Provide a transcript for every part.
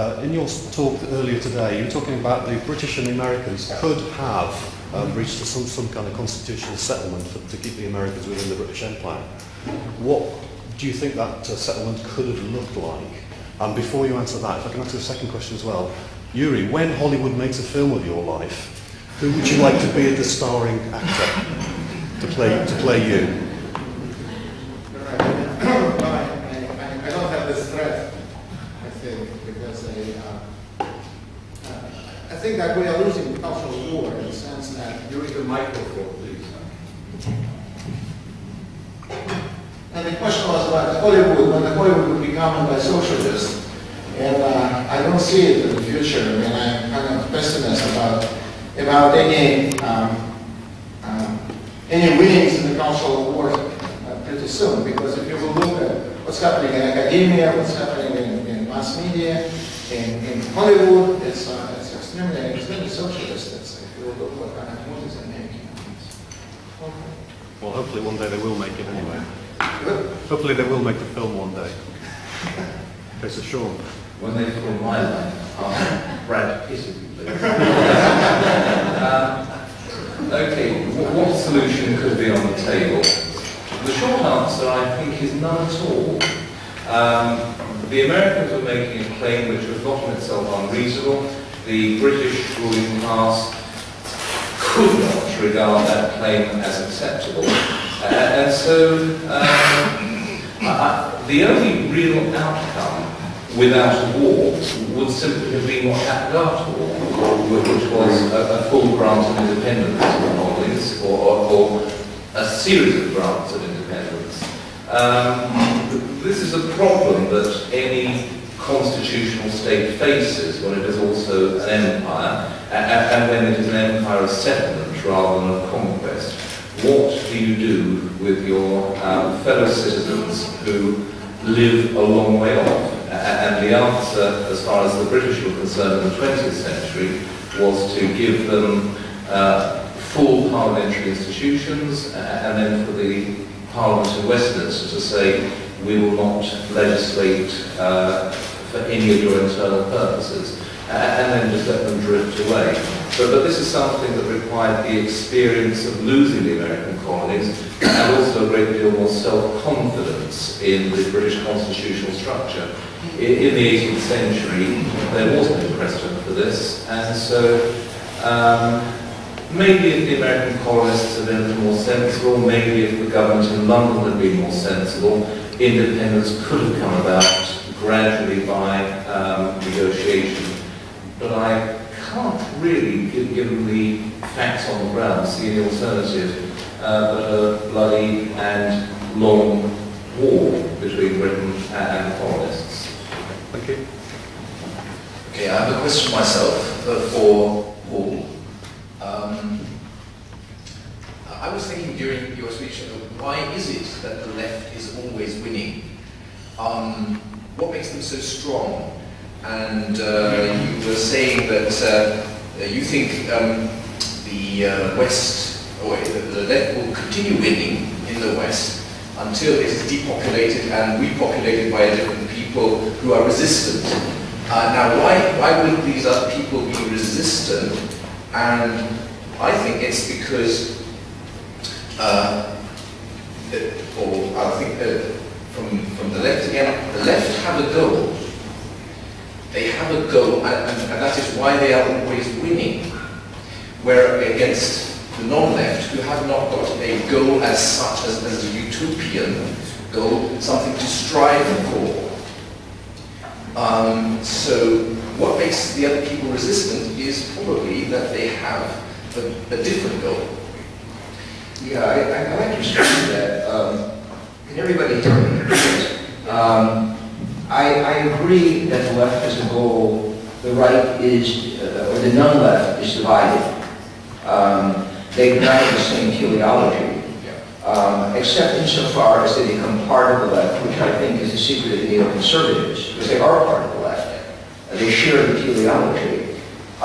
In your talk earlier today, you were talking about the British and the Americans could have reached some kind of constitutional settlement to keep the Americans within the British Empire. What do you think that settlement could have looked like? And before you answer that, if I can ask you a second question as well. Yuri, when Hollywood makes a film of your life, who would you like to be the starring actor to play you? I think that we are losing the cultural war in the sense that during the microphone, please. And the question was about Hollywood, when Hollywood would be governed by socialists. And I don't see it in the future. I mean, I'm kind of pessimist about any winnings in the cultural war pretty soon. Because if you will look at what's happening in academia, what's happening in mass media, in Hollywood, it's extremely socialist. It's like, we'll look what kind of movies they're making. Well, hopefully one day they will make it anyway. Hopefully they will make the film one day. Okay, so Sean. When they film my life, I'll Brad Pitt, if you please. Okay, what solution could be on the table? The short answer, I think, is none at all. The Americans were making a claim which was not in itself unreasonable. The British ruling class could not regard that claim as acceptable. And so the only real outcome without a war would simply have been what happened after war, which was a full grant of independence, or a series of grants of independence. This is a problem that any constitutional state faces when it is also an empire, and when it is an empire of settlement rather than of conquest. What do you do with your fellow citizens who live a long way off? And the answer, as far as the British were concerned in the 20th century, was to give them full parliamentary institutions, and then for the Parliament in Westminster to say, we will not legislate for any of your internal purposes, and then just let them drift away. But this is something that required the experience of losing the American colonies, and also a great deal more self-confidence in the British constitutional structure. In the 18th century, there was no precedent for this, and so maybe if the American colonists had been more sensible, maybe if the government in London had been more sensible, independence could have come about gradually by negotiation, but I can't really, given the facts on the ground, see any alternative but a bloody and long war between Britain and the colonists. Thank you. Okay, I have a question myself for Paul. I was thinking during your speech, why is it that the left is always winning? What makes them so strong? And you were saying that you think the West, or the left will continue winning in the West until it is depopulated and repopulated by different people who are resistant. Now, why would these other people be resistant? And I think it's because or I think from the left again, the left have a goal. They have a goal, and that is why they are always winning. Where against the non-left, who have not got a goal as such, as a utopian goal, something to strive for. So what makes the other people resistant is probably that they have a different goal. Yeah, I like your statement that, can everybody hear me? I agree that the left is a goal, the right is, or the non-left is divided. They don't have the same teleology, except insofar as they become part of the left, which I think is the secret of the neoconservatives, because they are part of the left. They share the teleology. And I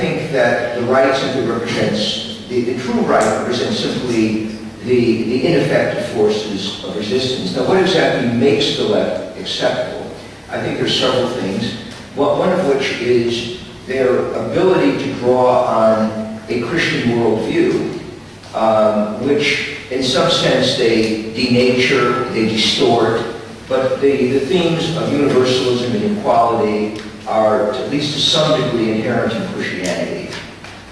think that the right simply represents the true right represents simply the ineffective forces of resistance. Now, what exactly makes the left acceptable? I think there's several things. One of which is their ability to draw on a Christian worldview, which in some sense they denature, they distort, but the themes of universalism and equality are, at least to some degree, inherent in Christianity.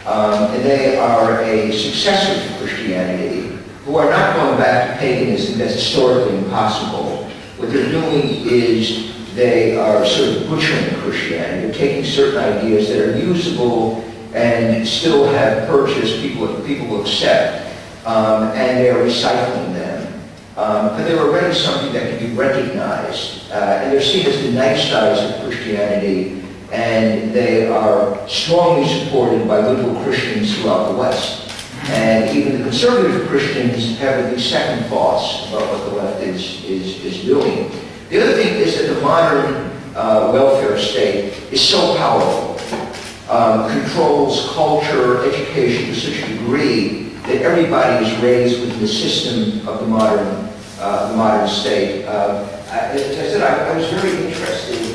And they are a successor to Christianity, who are not going back to paganism. That's historically impossible. What they're doing is they are sort of butchering Christianity. They're taking certain ideas that are usable and still have purchased, people accept, and they are recycling them. But they're already something that can be recognized. And they're seen as the nice sides of Christianity, and they are strongly supported by liberal Christians throughout the West. And even the conservative Christians have at least second thoughts about what the left is doing. The other thing is that the modern welfare state is so powerful, controls culture, education to such a degree that everybody is raised within the system of the modern state. As I said, I was very interested in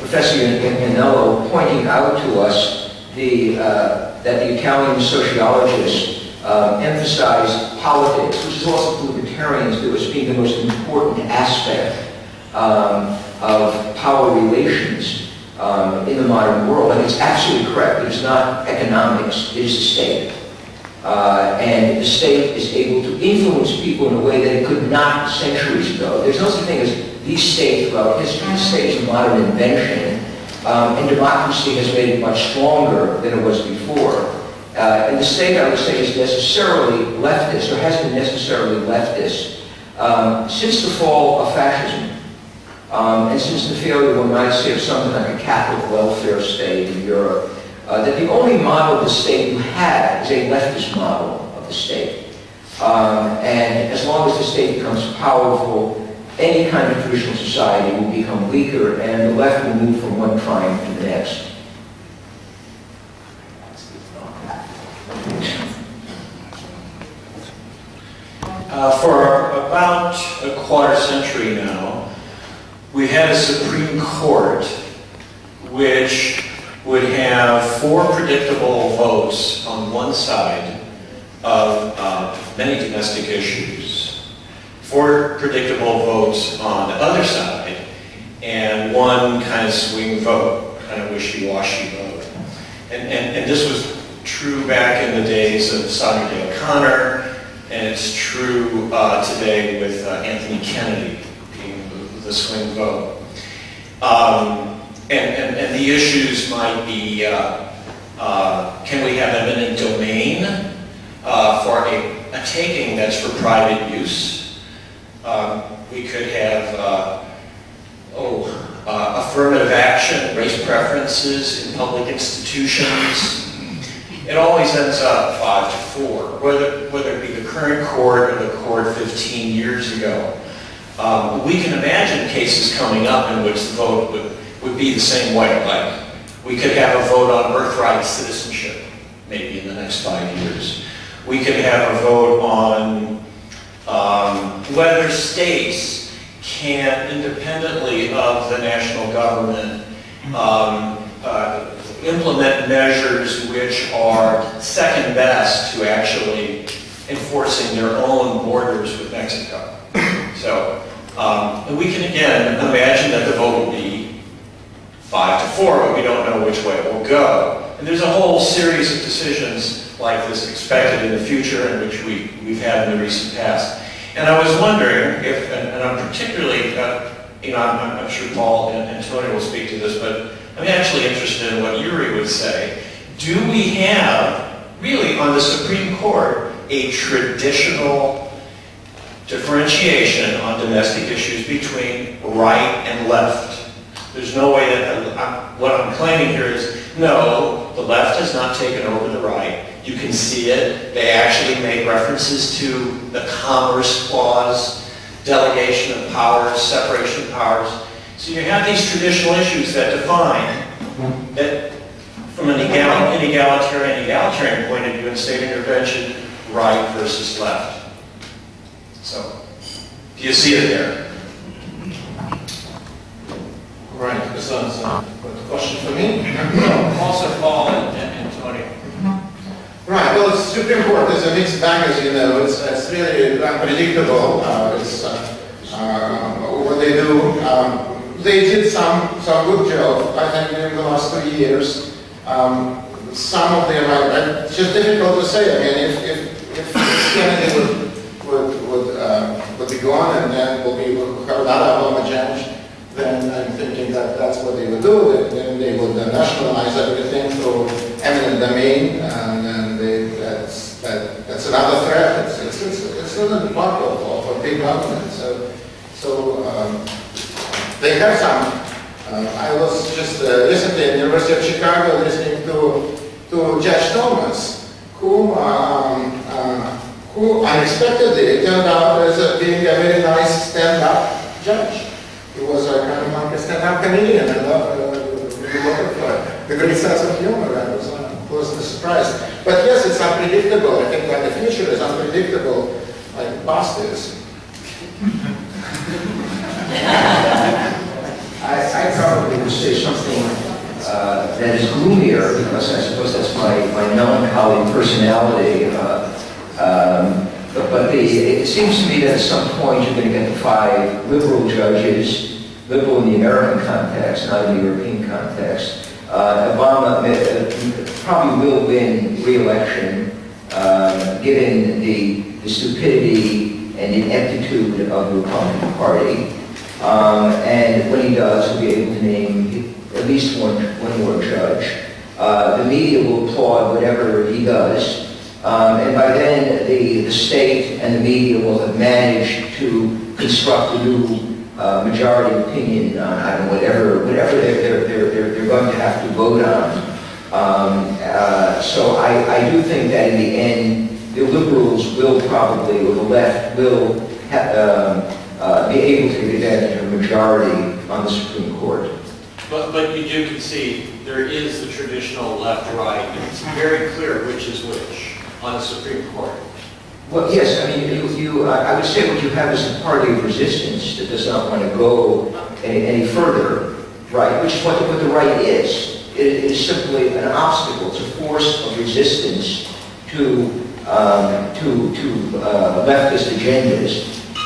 Professor Iannello pointing out to us the, that the Italian sociologist emphasized politics, which is also for libertarians, that was being the most important aspect of power relations in the modern world. And it's absolutely correct. It's not economics, it is the state. And the state is able to influence people in a way that it could not centuries ago. There's no such thing as the state throughout history. The state is a modern invention. And democracy has made it much stronger than it was before. And the state, I would say, is necessarily leftist, or has been necessarily leftist, since the fall of fascism, and since the failure, one might say, of something like a Catholic welfare state in Europe, that the only model of the state you have is a leftist model of the state. And as long as the state becomes powerful, any kind of traditional society will become weaker, and the left will move from one triumph to the next. For about a quarter century now, we had a Supreme Court which would have four predictable votes on one side of many domestic issues, four predictable votes on the other side, and one kind of swing vote, kind of wishy-washy vote. And this was true back in the days of Sandra Day O'Connor, and it's true today with Anthony Kennedy being the swing vote. And the issues might be, can we have eminent domain for a taking that's for private use? We could have affirmative action, race preferences in public institutions. It always ends up 5-4, whether it be the current court or the court 15 years ago. We can imagine cases coming up in which the vote would be the same way. Like, we could have a vote on birthright citizenship, maybe in the next 5 years. We could have a vote on whether states can, independently of the national government, implement measures which are second best to actually enforcing their own borders with Mexico. So we can again imagine that the vote will be 5-4, but we don't know which way it will go. And there's a whole series of decisions like this expected in the future, and which we've had in the recent past. And I was wondering if, and I'm particularly, I'm sure Paul and Tony will speak to this, but I'm actually interested in what Yuri would say. Do we have, really, on the Supreme Court, a traditional differentiation on domestic issues between right and left? There's no way that, what I'm claiming here is, no, the left has not taken over the right. You can see it. They actually make references to the Commerce Clause, delegation of powers, separation of powers. So you have these traditional issues that define, that from an egalitarian point of view in state intervention, right versus left. So, do you see it there? sons. Question for me? Also Paul and Tony. Right, well, it's Supreme Court. There's a mixed bag, as you know. It's really unpredictable. What they do. They did some good job, I think, during the last 3 years. Some of their right. It's just difficult to say. I mean, if Kennedy would be gone and then we'll have another Obama judge, then I'm thinking that that's what they would do. Then they would nationalize everything through eminent domain, and then that's another threat. It's not impossible for big government. So they have some. I was just recently at the University of Chicago listening to Judge Thomas, who unexpectedly turned out as being a very nice stand-up judge. He was a kind of like a stand-up comedian. I loved the great sense of humor. I was pleasantly surprised. But yes, it's unpredictable. I think that the future is unpredictable, like the past is. I probably would say something that is gloomier, because I suppose that's my melancholy personality. But it seems to me that at some point you're going to get to 5 liberal judges, liberal in the American context, not in the European context. Obama probably will win re-election, given the stupidity and ineptitude of the Republican Party. And when he does, he'll be able to name at least one more judge. The media will applaud whatever he does. And by then, the state and the media will have managed to construct a new majority opinion on, I don't know, whatever they're going to have to vote on. So I do think that in the end, the liberals will probably, or the left will, be able to take advantage of a majority on the Supreme Court. But you do concede there is the traditional left-right, and it's very clear which is which on the Supreme Court. Well, yes, I mean, I would say what you have is a party of resistance that does not want to go any further, right? Which is what the right is. It is simply an obstacle. It's a force of resistance to leftist agendas.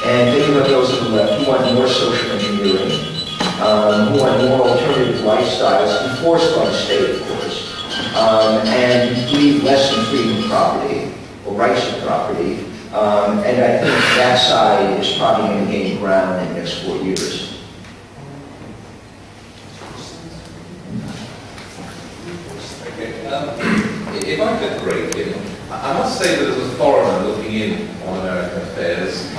And thinking about those on the left who want more social engineering, who want more alternative lifestyles, enforced by the state, of course, and who believe less in freedom of property, or rights to property, and I think that side is probably going to gain ground in the next 4 years. Okay. If I could break in, I must say that as a foreigner looking in on American affairs, I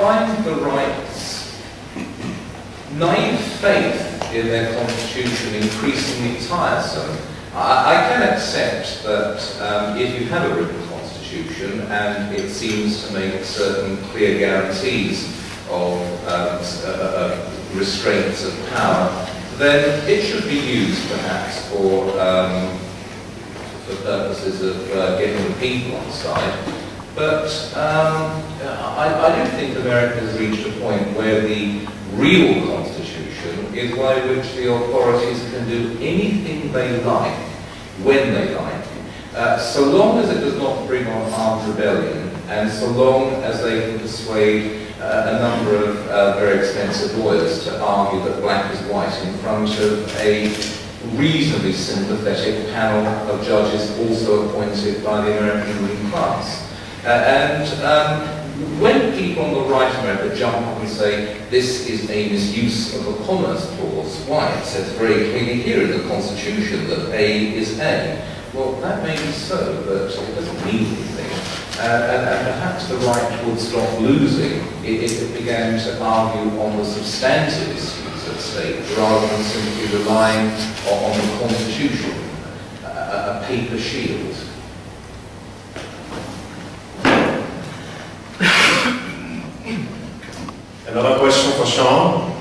find the right's naive faith in their constitution increasingly tiresome. I can accept that if you have a written constitution and it seems to make certain clear guarantees of restraints of power, then it should be used perhaps for purposes of getting the people on side. But I do think America has reached a point where the real constitution is one in which the authorities can do anything they like, when they like, so long as it does not bring on armed rebellion, and so long as they can persuade a number of very expensive lawyers to argue that black is white in front of a reasonably sympathetic panel of judges also appointed by the American ruling class. And when people on the right America jump up and say, this is a misuse of the Commerce Clause, why? It says very clearly here in the Constitution that A is A. Well, that may be so, but it doesn't mean anything. And perhaps the right would stop losing if it began to argue on the substantive issues at stake, rather than simply relying on the Constitution, a paper shield. Another question for Sean.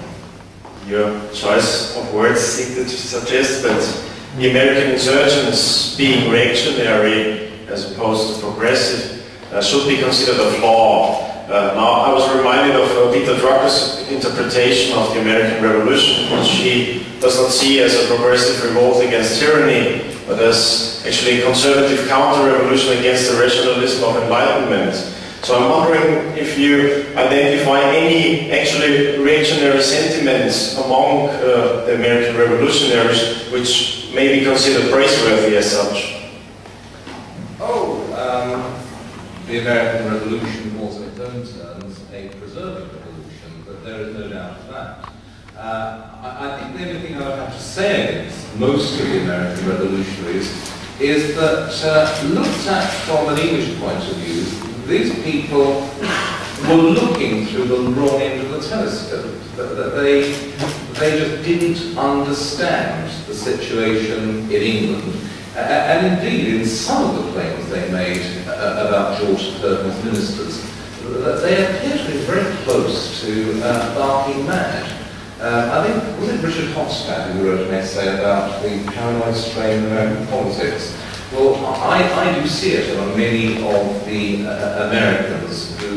Your choice of words seemed to suggest that the American insurgents, being reactionary as opposed to progressive, should be considered a flaw Now, I was reminded of Peter Drucker's interpretation of the American Revolution, which he does not see as a progressive revolt against tyranny, but as actually a conservative counter-revolution against the rationalism of enlightenment. So I'm wondering if you identify any actually reactionary sentiments among the American revolutionaries which may be considered praiseworthy as such. The American Revolution was in its own terms a preserving revolution, but there is no doubt of that. I think the only thing I would have to say against most of the American revolutionaries is that, looked at from an English point of view, these people were looking through the wrong end of the telescope. They just didn't understand the situation in England. And indeed, in some of the claims they made about George III and his ministers, they appear to be very close to barking mad. I think, was it Richard Hofstad who wrote an essay about the paranoid strain of American politics? Well, I do see it on many of the Americans who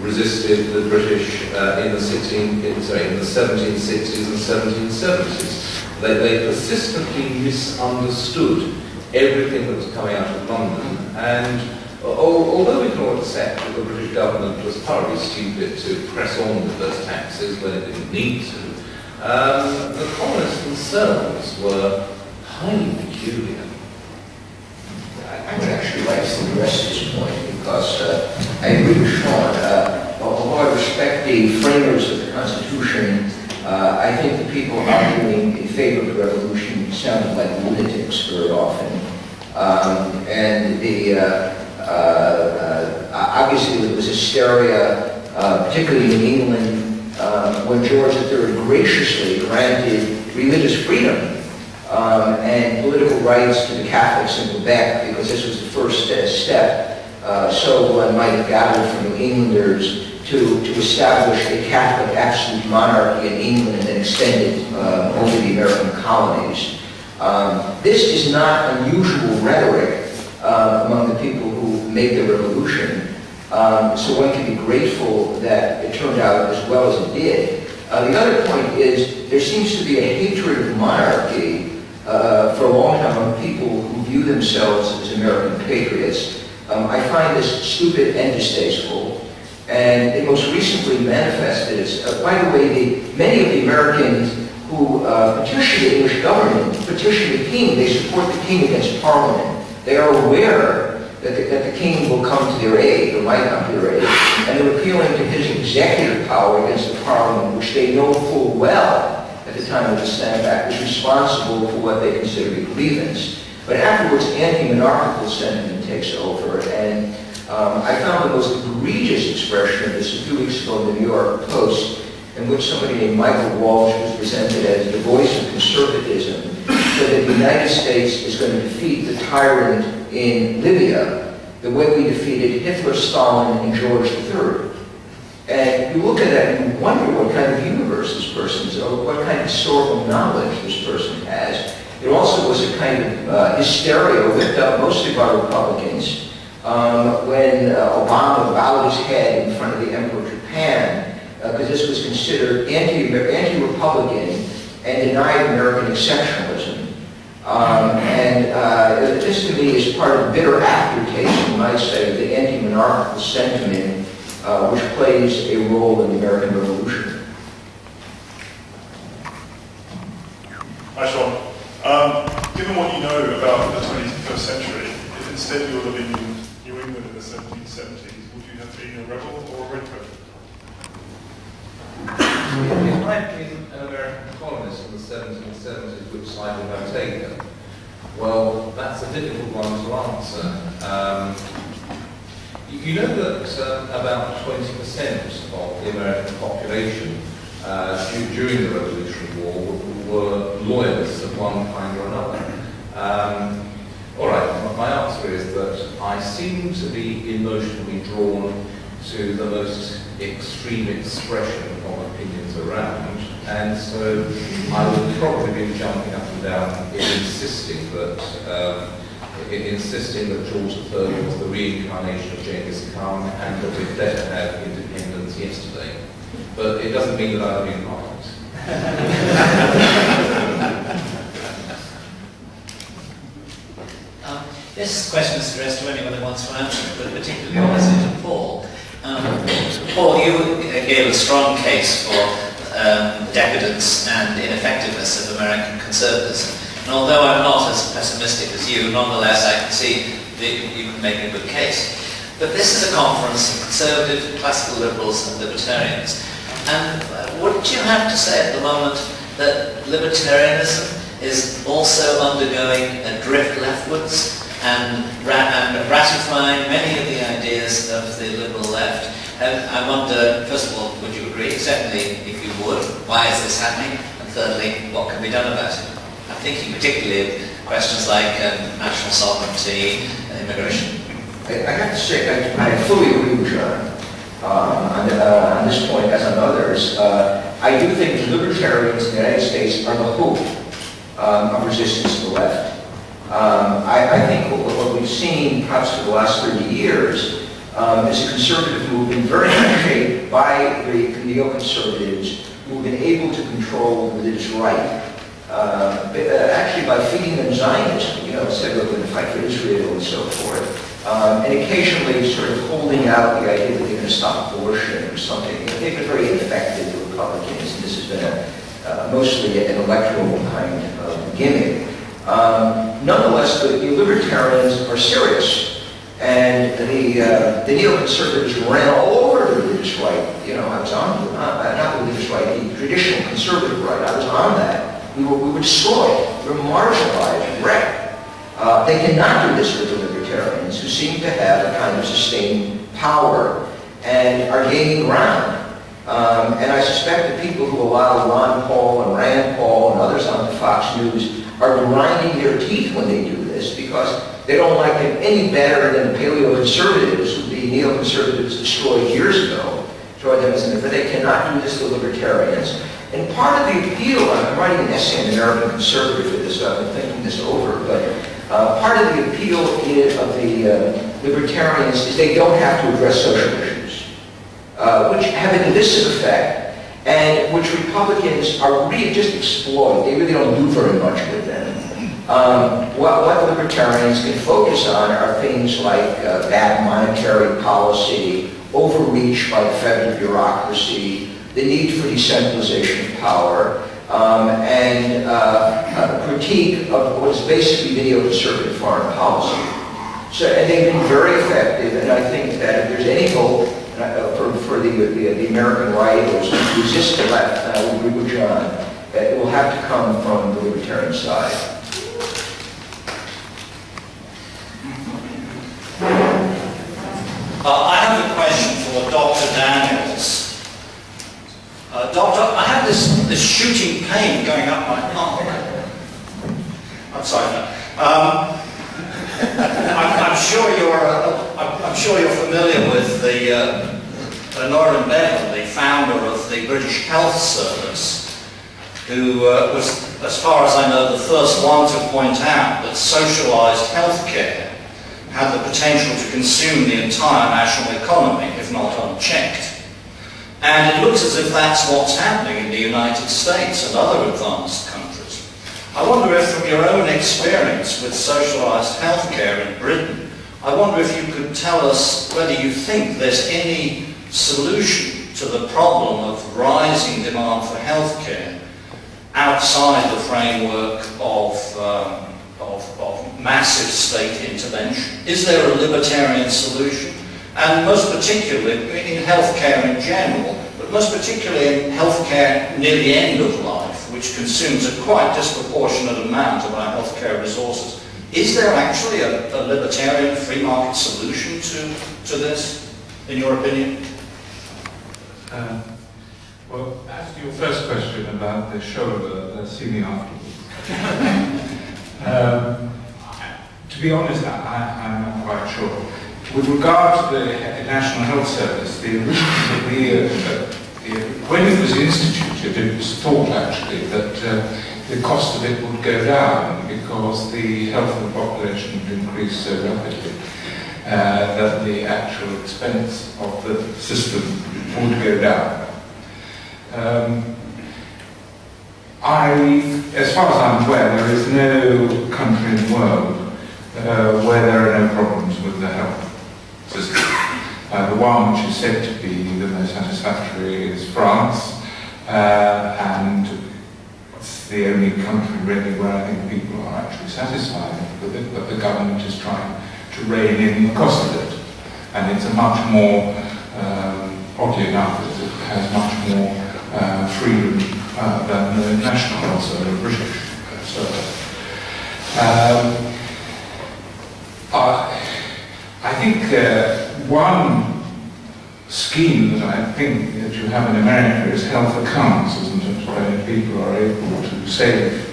resisted the British in the 1760s and 1770s. They persistently misunderstood everything that was coming out of London. And although we can all accept that the British government was thoroughly stupid to press on with those taxes when it didn't need to, the colonists themselves were highly peculiar. I would actually like to address this point because I agree with Sean. Although I respect the framers of the Constitution, I think the people arguing in favor of the revolution sounded like lunatics very often. Obviously there was hysteria, particularly in England, when George III graciously granted religious freedom and political rights to the Catholics in Quebec, because this was the first step. So one might gather from New Englanders to establish a Catholic absolute monarchy in England and then extend it over the American colonies. This is not unusual rhetoric among the people who made the revolution. So one can be grateful that it turned out as well as it did. The other point is there seems to be a hatred of monarchy for a long time among people who view themselves as American patriots. I find this stupid and distasteful. And it most recently manifested as, by the way, many of the Americans who petition the English government, petition the king, they support the king against parliament. They are aware that the king will come to their aid, or might come to their aid, and they're appealing to his executive power against the parliament, which they know full well at the time of the Stamp Act was responsible for what they consider a grievance. But afterwards, anti-monarchical sentiment takes over, and I found the most egregious expression of this a few weeks ago in the New York Post, in which somebody named Michael Walsh was presented as the voice of conservatism, said that the United States is going to defeat the tyrant in Libya the way we defeated Hitler, Stalin, and George III. And you look at that and you wonder what kind of universe this person is, or what kind of historical knowledge this person has. It also was a kind of hysteria whipped up mostly by Republicans when Obama bowed his head in front of the Emperor of Japan, because this was considered anti-Republican and denied American exceptionalism. This to me is part of bitter aftertaste, you might say, of the anti-monarchical sentiment which plays a role in the American Revolution. Hi, Sean. Given what you know about the 21st century, if instead you were living in New England in the 1770s, would you have been a rebel or a redcoat? It might be an American colonist in the 1770s, which side would have taken? Well, that's a difficult one to answer. You know that about 20% of the American population during the Revolutionary War were loyalists of one kind or another. All right, my answer is that I seem to be emotionally drawn to the most extreme expression of opinions around, and so I would probably be jumping up and down and insisting that in insisting that George III was the reincarnation of James Kahn and that we'd better have independence yesterday. But it doesn't mean that I've been right. This question is addressed to anyone who wants to answer it, but particularly obviously to Paul. Paul, you gave a strong case for decadence and ineffectiveness of American conservatism. And although I'm not as pessimistic as you, nonetheless I can see that you can make a good case. But this is a conference of conservative, classical liberals and libertarians. And wouldn't you have to say at the moment that libertarianism is also undergoing a drift leftwards and ratifying many of the ideas of the liberal left? And I wonder, first of all, would you agree? Secondly, if you would, why is this happening? And thirdly, what can be done about it? I'm thinking particularly of questions like national sovereignty and immigration. I have to say, I fully agree with John on this point, as on others. I do think libertarians in the United States are the hope of resistance to the left. I think what we've seen, perhaps for the last 30 years, is a conservative movement very much shaped by the neoconservatives who have been able to control the religious right. Actually by feeding them Zionism, said we're going to fight for Israel and so forth, and occasionally sort of holding out the idea that they're going to stop abortion or something. They've been very effective, the Republicans, and this has been a, mostly an electoral kind of gimmick. Nonetheless, the libertarians are serious, and the neoconservatives ran all over the religious right. I was on not the religious right, the traditional conservative right. I was on that. We were destroyed, we were marginalized, wrecked. They cannot do this with the libertarians, who seem to have a kind of sustained power and are gaining ground. And I suspect the people who allow Ron Paul and Rand Paul and others on the Fox News are grinding their teeth when they do this, because they don't like them any better than the paleoconservatives, who the neoconservatives destroyed years ago, toward them as an effort. They cannot do this to libertarians. And part of the appeal, I'm writing an essay in American Conservative with this, I've been thinking this over, but part of the appeal of the libertarians is they don't have to address social issues, which have an illicit effect, and which Republicans are really just exploiting. They really don't do very much with them. What libertarians can focus on are things like bad monetary policy, overreach by the federal bureaucracy, the need for decentralization of power, and a critique of what is basically neoconservative foreign policy. So, and they've been very effective, and I think that if there's any hope for the American right to resist the left, and I would agree with John, that it will have to come from the libertarian side. I have a question for Dr. Daniels. Doctor, I have this shooting pain going up my arm. I'm sorry. No. I'm sure you're familiar with the Norman Bevan, the founder of the British Health Service, who was, as far as I know, the first one to point out that socialised healthcare had the potential to consume the entire national economy, if not unchecked. And it looks as if that's what's happening in the United States and other advanced countries. I wonder if, from your own experience with socialised healthcare in Britain, I wonder if you could tell us whether you think there's any solution to the problem of rising demand for healthcare outside the framework of massive state intervention. Is there a libertarian solution? And most particularly in healthcare in general, but most particularly in healthcare near the end of life, which consumes a quite disproportionate amount of our healthcare resources. Is there actually a libertarian free market solution to this, in your opinion? Well, as to your first question about the shoulder, see me afterwards. To be honest, I'm not quite sure. With regard to the National Health Service, when it was instituted, it was thought actually that the cost of it would go down because the health of the population would increase so rapidly that the actual expense of the system would go down. As far as I'm aware, there is no country in the world where there are no problems with the health system. The one which is said to be the most satisfactory is France, and it's the only country really where I think people are actually satisfied with it, but the government is trying to rein in the cost of it. And it's a much more, oddly enough, it has much more freedom than the national survey, the British survey. I think one scheme that I think that you have in America is health accounts, isn't it, where people are able to save,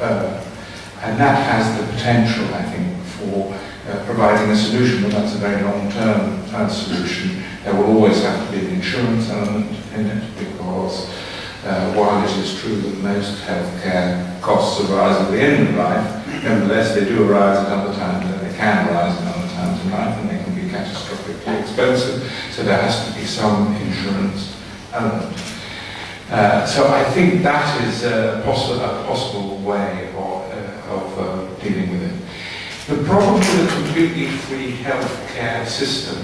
and that has the potential, I think, for providing a solution, but that's a very long-term solution. There will always have to be an insurance element in it, because while it is true that most healthcare costs arise at the end of life, nevertheless they do arise at other times, and they can arise at other times in life, and they can be catastrophically expensive, so there has to be some insurance element. So I think that is a possible way of dealing with it. The problem with a completely free healthcare system,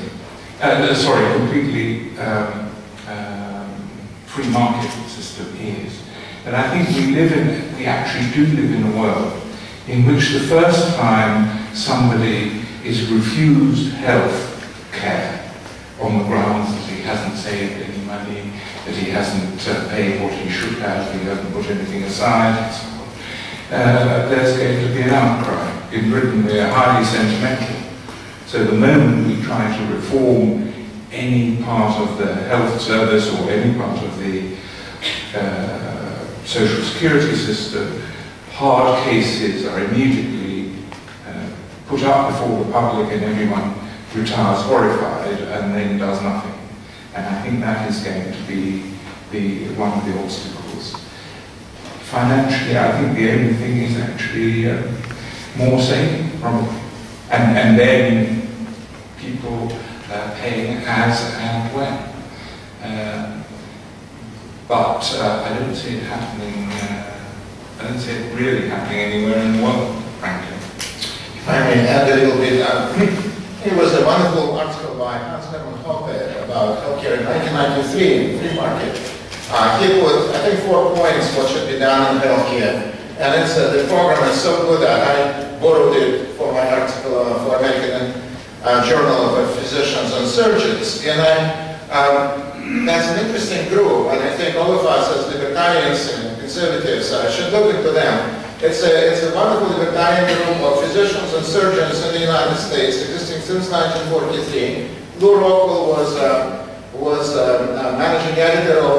free market system is, and I think we actually do live in a world in which the first time somebody is refused health care on the grounds that he hasn't saved any money, that he hasn't paid what he should have, he hasn't put anything aside, and so on, there's going to be an outcry. In Britain we are highly sentimental, so the moment we try to reform any part of the health service or any part of the social security system, hard cases are immediately put up before the public and everyone retires horrified and then does nothing. And I think that is going to be one of the obstacles. Financially, I think the only thing is actually more saving, probably. And then people paying as and when. But I don't see it happening, I don't see it really happening anywhere in the world, frankly. If I may add a little bit, it was a wonderful article by Hans-Hermann Hoppe about healthcare in 1993 in free market. He put, I think, 4 points what should be done in healthcare. And it's, the program is so good that I borrowed it for my article for American Journal of Physicians and Surgeons, and that's an interesting group, and I think all of us as libertarians and conservatives should look into them. It's a wonderful libertarian group of physicians and surgeons in the United States, existing since 1943. Lou Rockwell was managing editor of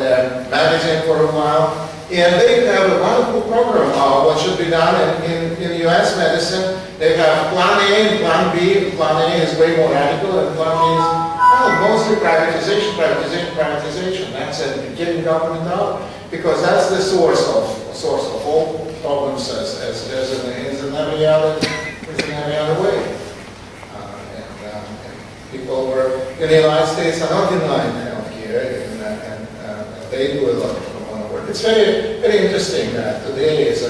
the magazine for a while, and they have a wonderful program of what should be done in U.S. medicine. They have Plan A and Plan B. Plan A is way more radical, and Plan B is mostly privatization. That's it, getting government out, because that's the source of all problems as in every other way. And people in the United States are not in line with healthcare, and they do a lot of work. It's very, very interesting that today is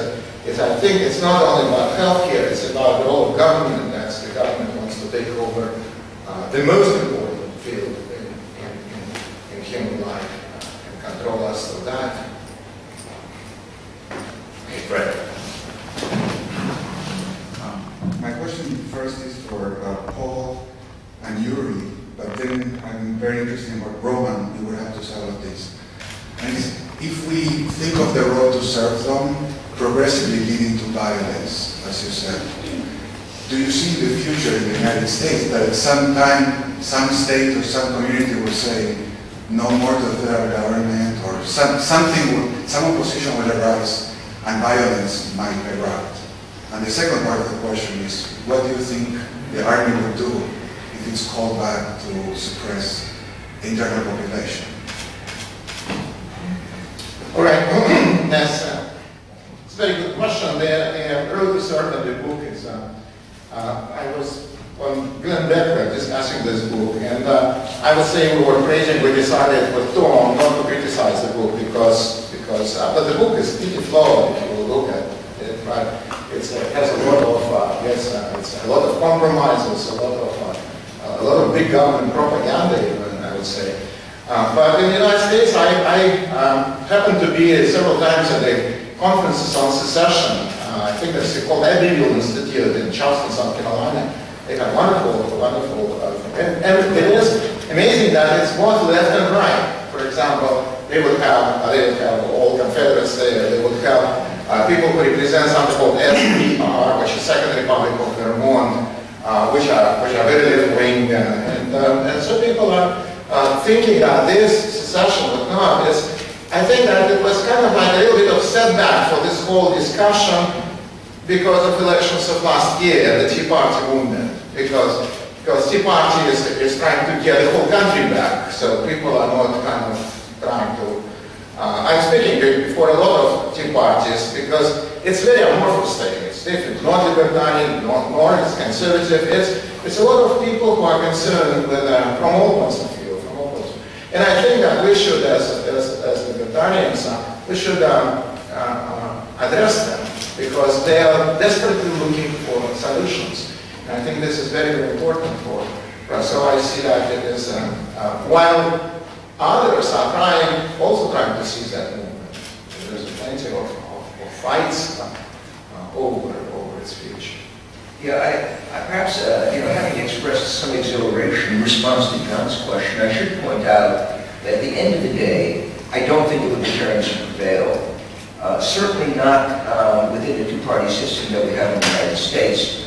I think it's not only about healthcare, it's about the whole government. That's the government wants to take over the most important field in human life and control us of that. Okay, Brad. My question first is for Paul and Yuri, but then I'm very interested in what Roman you would have to say about this. And if we think of the road to serfdom, progressively leading to violence, as you said. Do you see the future in the United States that at some time, some state or some community will say, no more to the federal government, or some opposition will arise and violence might erupt? And the second part of the question is, what do you think the army will do if it's called back to suppress the entire population? All right. Yes. very good question. The early third of the book is, I was on Glenn Beck discussing this book, and I would say we were crazy. We decided with Tom not to criticize the book because the book is pretty flawed if you look at it, right? It has a lot of it's a lot of compromises, a lot of big government propaganda, even I would say. But in the United States, I happened to be several times at the conferences on secession. I think it's called Abigail Institute in Charleston, South Carolina. They have wonderful, and it is amazing that it's both left and right. For example, they would have all Confederates there. They would have people who represent something called SPR, which is Second Republic of Vermont, which are very left-wing, and so people are thinking that this secession would not. I think that it was kind of like a little bit of setback for this whole discussion because of elections of last year, the Tea Party movement, because Tea Party is trying to get the whole country back, so people are not kind of trying to. I'm speaking for a lot of Tea Parties because it's very amorphous thing. It's different, not libertarian, not more, it's conservative. It's a lot of people who are concerned with from all points of view. And I think that we should, as libertarians, we should address them because they are desperately looking for solutions. And I think this is very, very important for us. So I see that it is, while others are also trying to seize that movement, there's plenty of fights over its future. Yeah, I perhaps, having expressed some exhilaration in response to John's question, I should point out that at the end of the day, I don't think libertarians prevail. Certainly not within the two-party system that we have in the United States.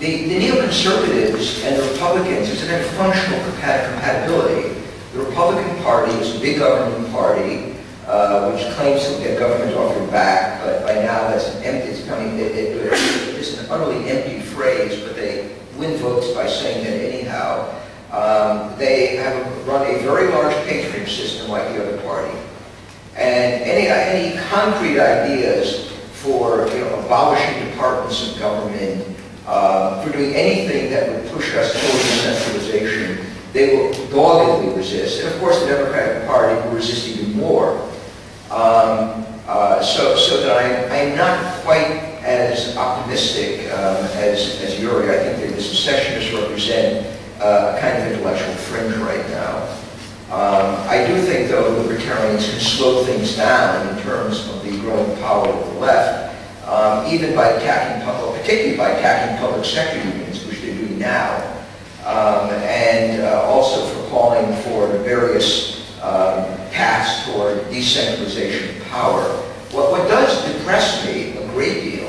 The neoconservatives and the Republicans, there's a functional compatibility. The Republican Party is a big government party, which claims to get government off your back, but by now that's empty. It's coming. It's an utterly empty phrase, but they win votes by saying that anyhow. They have run a very large patronage system like the other party, and any concrete ideas for abolishing departments of government, for doing anything that would push us towards decentralization, they will doggedly resist. And of course, the Democratic Party will resist even more. So that I'm not quite as optimistic as Yuri. I think that the secessionists represent a kind of intellectual fringe right now. I do think, though, libertarians can slow things down in terms of the growing power of the left, even by attacking public, particularly by attacking public sector unions, which they do now, and also for calling for various paths toward decentralization of power. What does depress me a great deal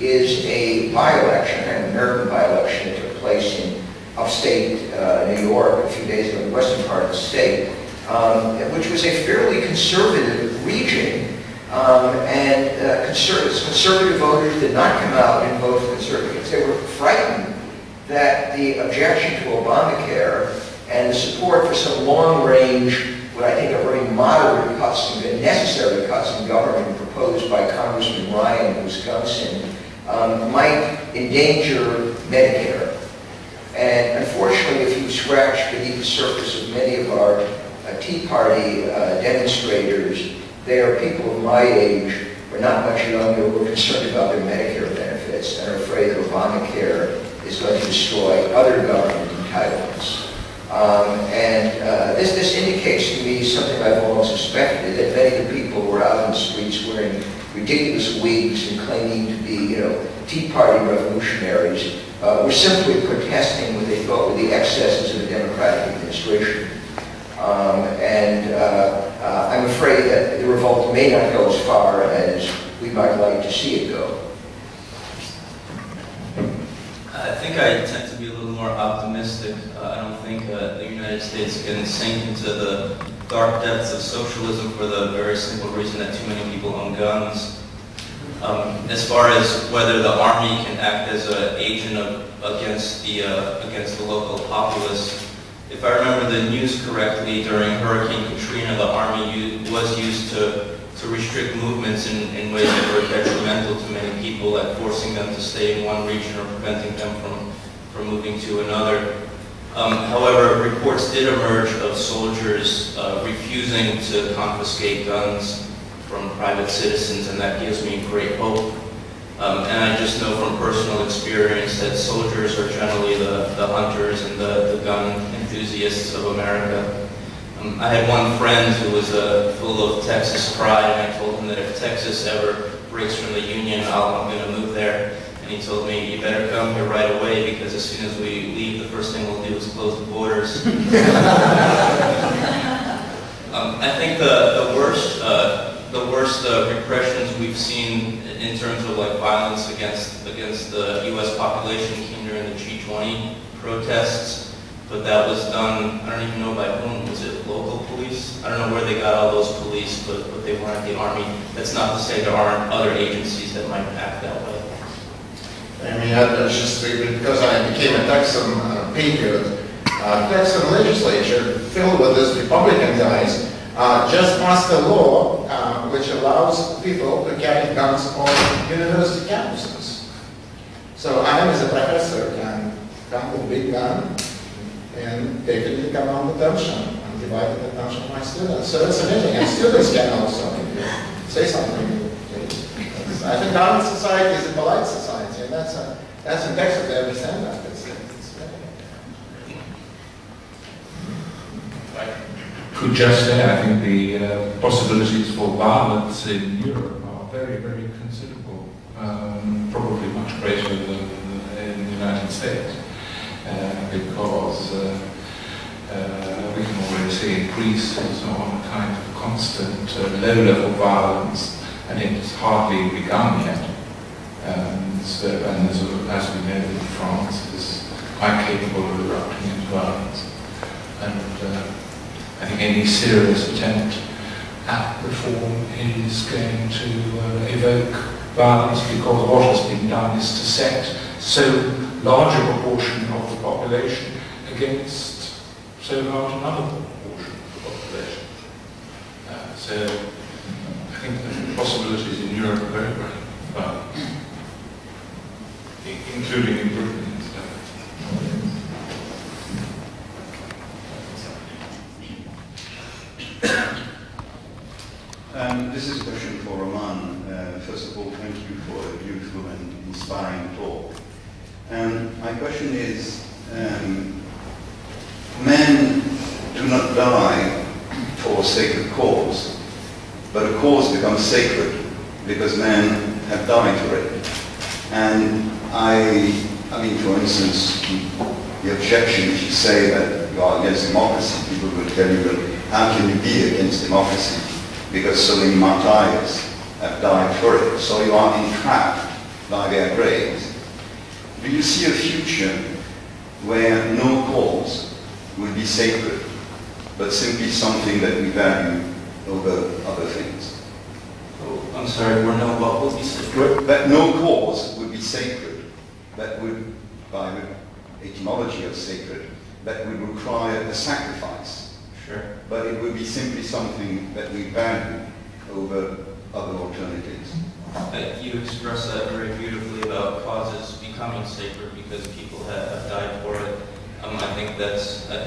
is a by-election, an American by-election that took place in upstate New York a few days ago in the western part of the state, which was a fairly conservative region, and conservative voters did not come out and vote for conservatives. They were frightened that the objection to Obamacare and the support for some long-range, what I think are very moderate cuts, necessary cuts in government proposed by Congressman Ryan in Wisconsin, might endanger Medicare. And unfortunately, if you scratch beneath the surface of many of our Tea Party demonstrators, they are people of my age, but not much younger, who are concerned about their Medicare benefits and are afraid that Obamacare is going to destroy other government entitlements. This indicates to me something I've almost suspected, that many of the people who were out in the streets wearing ridiculous wigs and claiming to be, Tea Party revolutionaries, were simply protesting what they thought were the excesses of the Democratic administration. I'm afraid that the revolt may not go as far as we might like to see it go. I think I tend to be a little more optimistic. I don't think the United States can sink into the dark depths of socialism for the very simple reason that too many people own guns. As far as whether the army can act as an agent against the local populace, if I remember the news correctly, during Hurricane Katrina, the army was used to to restrict movements in ways that were detrimental to many people, like forcing them to stay in one region or preventing them from moving to another. However, reports did emerge of soldiers refusing to confiscate guns from private citizens, and that gives me great hope. And I just know from personal experience that soldiers are generally the hunters and the gun enthusiasts of America. I had one friend who was full of Texas pride, and I told him that if Texas ever breaks from the Union, I'm going to move there. And he told me, you better come here right away, because as soon as we leave, the first thing we'll do is close the borders. I think the worst repressions we've seen in terms of like violence against the U.S. population came during the G20 protests. But that was done, I don't even know by whom. Was it local police? I don't know where they got all those police, but they weren't the Army. That's not to say there aren't other agencies that might act that way. I mean, that's just because I became a Texan patriot. Texan legislature, filled with these Republican guys, just passed a law which allows people to carry guns on university campuses. So I, as a professor, can come with a big gun and they can command attention and divide the attention of my students. So it's amazing, and students can also say something. I think our society is a polite society, and that's in Texas, they understand that. It's very good. Right. Could just say, I think the possibilities for violence in Europe are very, very considerable, probably much greater than in the United States. Because we can already see in Greece and so on a kind of constant low-level violence, and it's hardly begun yet. And as we know, France is quite capable of erupting into violence. And I think any serious attempt at reform is going to evoke violence, because what has been done is to set so larger proportion of the population against so large another proportion of the population. So I think the possibilities in Europe are very, very well, including in Britain and stuff. This is a question for Roman. First of all, thank you for a beautiful and inspiring talk. My question is, men do not die for a sacred cause, but a cause becomes sacred because men have died for it. And I mean, for instance, the objection, if you say that you are against democracy, people will tell you, well, how can you be against democracy? Because so many martyrs have died for it, so you are entrapped by their graves. Do you see a future where no cause will be sacred, but simply something that we value over other things? Oh, I'm sorry, where no what will be sacred? That no cause would be sacred, that would, by the etymology of sacred, that would require a sacrifice. Sure. But it would be simply something that we value over other alternatives. You express that very beautifully about causes becoming sacred because people have died for it. I think that's the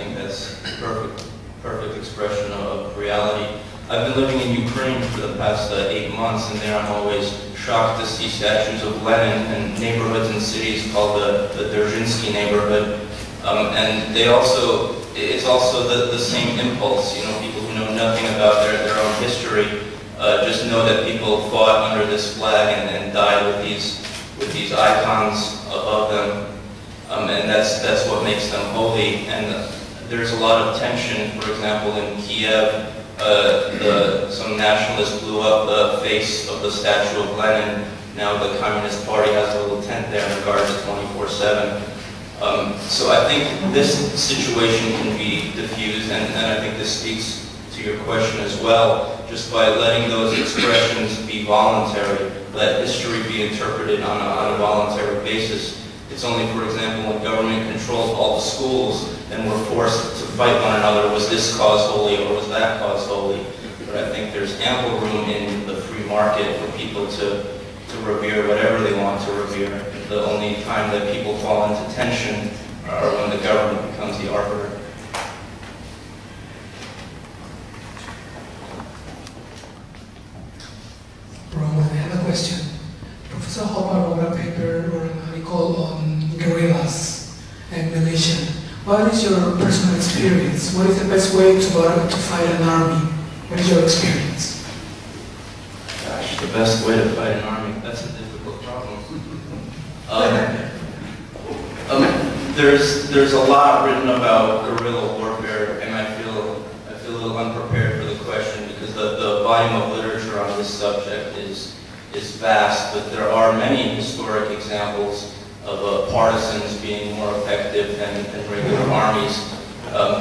perfect expression of reality. I've been living in Ukraine for the past 8 months, and there I'm always shocked to see statues of Lenin and neighborhoods and cities called the Dzerzhinsky neighborhood. And they also, it's also the same impulse. You know, people who know nothing about their own history just know that people fought under this flag and died with these icons above them, and that's what makes them holy. And there's a lot of tension. For example, in Kiev, some nationalists blew up the face of the statue of Lenin. Now the Communist Party has a little tent there and guards it 24/7. So I think this situation can be diffused, and I think this speaks to your question as well. Just by letting those expressions be voluntary, let history be interpreted on a voluntary basis. It's only, for example, when government controls all the schools and we're forced to fight one another, was this cause holy or was that cause holy? But I think there's ample room in the free market for people to revere whatever they want to revere. The only time that people fall into tension are when the government becomes the arbiter. Roman, I have a question. Professor Hoppe wrote a paper or an article on guerrillas and militia. What is your personal experience? What is the best way to fight an army? What is your experience? Gosh, the best way to fight an army, that's a difficult problem. There's a lot written about guerrilla warfare, and I feel a little unprepared for the question because the volume of literature on this subject is vast, but there are many historic examples of partisans being more effective than regular armies.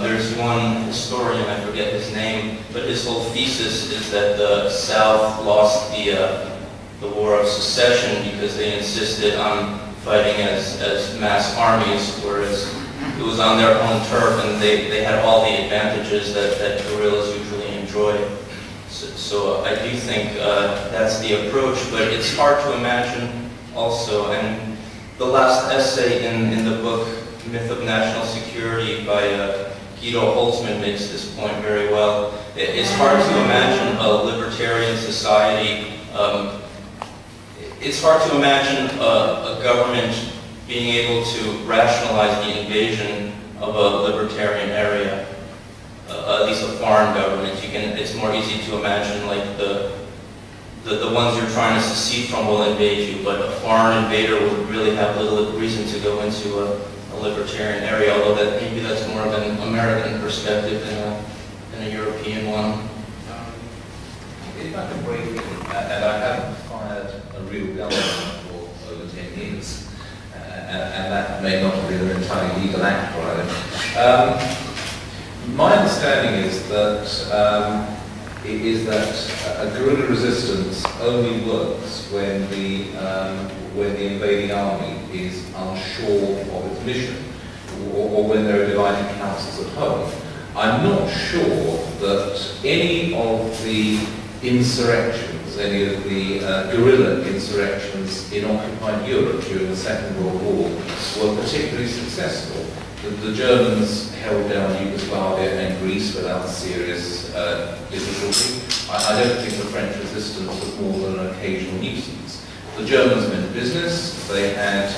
There's one historian, I forget his name, but his whole thesis is that the South lost the War of Secession because they insisted on fighting as mass armies, whereas it was on their own turf and they had all the advantages that guerrillas usually enjoy. So I do think that's the approach, but it's hard to imagine also. And the last essay in the book, Myth of National Security, by Guido Holtzman makes this point very well. It's hard to imagine a libertarian society. It's hard to imagine a government being able to rationalize the invasion of a libertarian area, at least a foreign government. It's more easy to imagine like the ones you're trying to secede from will invade you, but a foreign invader would really have little reason to go into a libertarian area, although that maybe that's more of an American perspective than a European one. If I can break in, and I haven't fired a real government for over 10 years, and that may not be an entirely legal act for them. My understanding is that a guerrilla resistance only works when the invading army is unsure of its mission, or when there are divided councils at home. I'm not sure that any of the insurrections, any of the guerrilla insurrections in occupied Europe during the Second World War were particularly successful. The Germans held down Yugoslavia and Greece without serious difficulty. I don't think the French resistance was more than an occasional nuisance. The Germans meant business, they had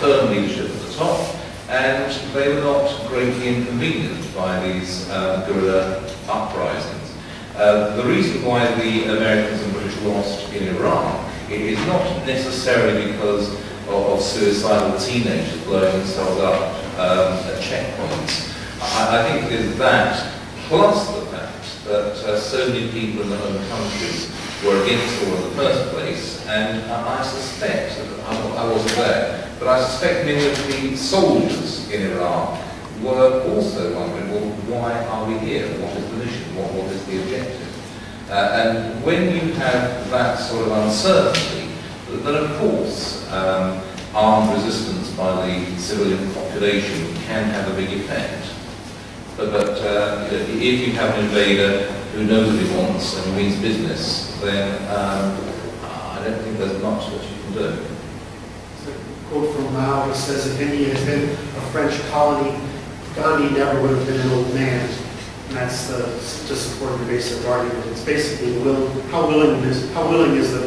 firm leadership at the top, and they were not greatly inconvenienced by these guerrilla uprisings. The reason why the Americans and British lost in Iraq, it is not necessarily because of suicidal teenagers blowing themselves up at checkpoints. I think it is that, plus the fact that so many people in their own countries were against war in the first place, and I suspect, I wasn't there, but I suspect many of the soldiers in Iraq were also wondering, well, why are we here? What is the mission? What is the objective? And when you have that sort of uncertainty, then of course armed resistance by the civilian population can have a big effect. But if you have an invader who knows what he wants and means business, then I don't think there's much that you can do. It's a quote from Mao who says, if India had been a French colony, Gandhi never would have been an old man. And that's to support the basic argument. It's basically how willing is the people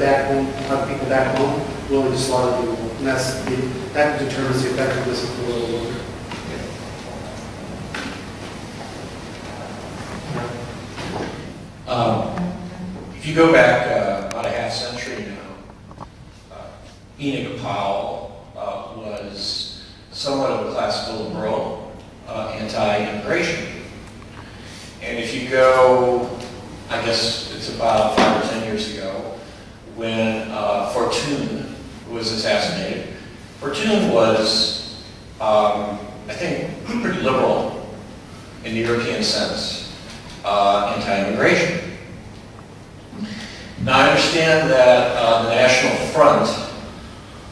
back home willing to slaughter people, and that determines the effectiveness of the world order. Yeah. If you go back about a half century now, Enoch Powell was somewhat of a classical liberal. Anti-immigration. And if you go, I guess it's about 5 or 10 years ago, when Fortune was assassinated. Fortune was, I think, pretty liberal in the European sense, anti-immigration. Now I understand that the National Front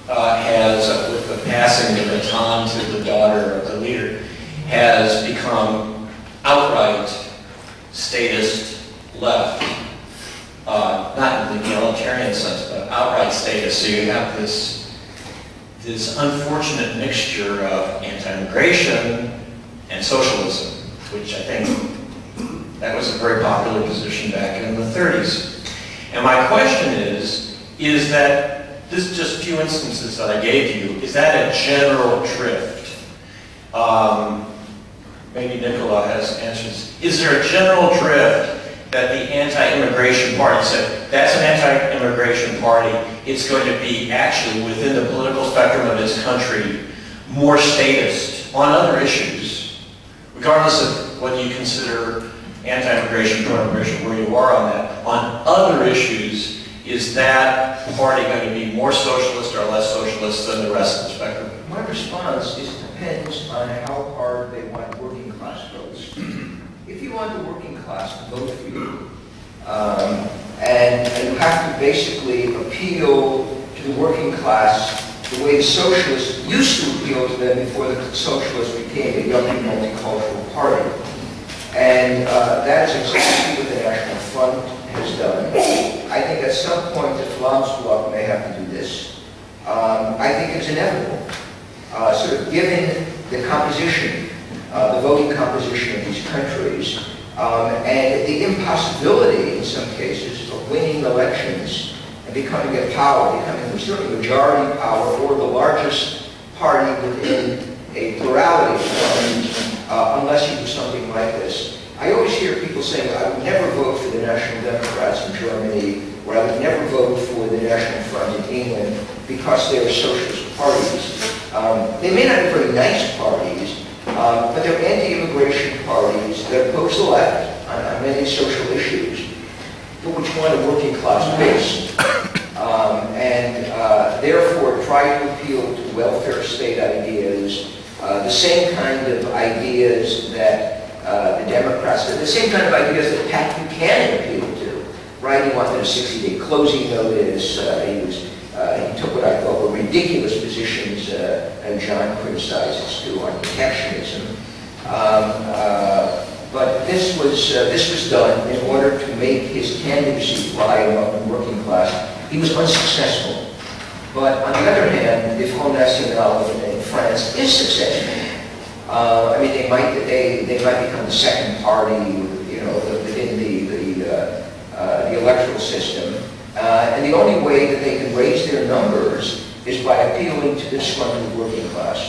has, with the passing of the baton to the daughter of the leader, has become outright statist left. egalitarian sense, but outright status. So you have this unfortunate mixture of anti-immigration and socialism, which I think that was a very popular position back in the 30s. And my question is that, this is just a few instances that I gave you, is that a general drift? Maybe Nicola has answers. Is there a general drift that the anti-immigration party, so that's an anti-immigration party, it's going to be actually within the political spectrum of this country more statist on other issues, regardless of whether you consider anti-immigration, pro-immigration, where you are on that, on other issues, is that party going to be more socialist or less socialist than the rest of the spectrum? My response is it depends on how hard they want working class votes. If you want the working class to vote for you, and you have to basically appeal to the working class the way the socialists used to appeal to them before the socialists became a young and multicultural party. And that is exactly what the National Front has done. I think at some point the Flam's Bloc may have to do this. I think it's inevitable. Sort of given the composition, the voting composition of these countries, and the impossibility in some cases of winning elections and becoming a power, becoming a certain majority power or the largest party within a plurality of parties, unless you do something like this. I always hear people saying, I would never vote for the National Democrats in Germany, or I would never vote for the National Front in England because they are socialist parties. They may not be very nice parties, but they're anti-immigration parties that oppose the left on many social issues, but which want a working class base, and therefore try to appeal to welfare state ideas, the same kind of ideas that the Democrats, the same kind of ideas that Pat Buchanan appealed to, right? He wanted a 60-day closing notice. He took what I thought were ridiculous positions, and John criticizes too, on protectionism. But this was done in order to make his candidacy lie among the working class. He was unsuccessful. But on the other hand, the Front National in France is successful. I mean, they might become the second party, you know, within the electoral system. And the only way that they can raise their numbers is by appealing to this one of the working class.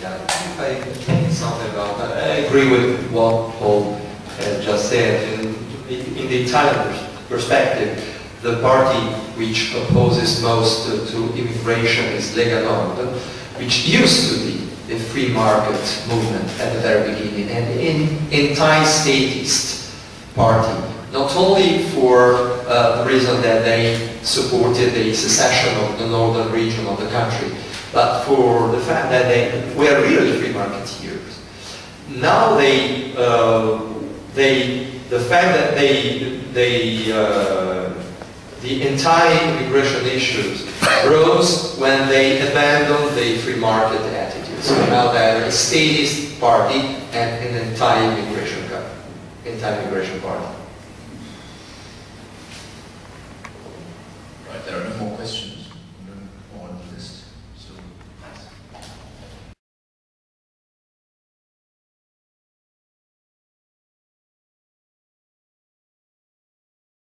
Yeah, if I can say something about that, I agree with what Paul just said. In the Italian perspective, the party which opposes most to immigration is Lega Nord, which used to be a free market movement at the very beginning, and an anti-statist party. Not only for the reason that they supported the secession of the northern region of the country, but for the fact that they were really free marketeers. Now the anti-immigration issues rose when they abandoned the free market attitudes. So now they are a statist party and an anti-immigration party.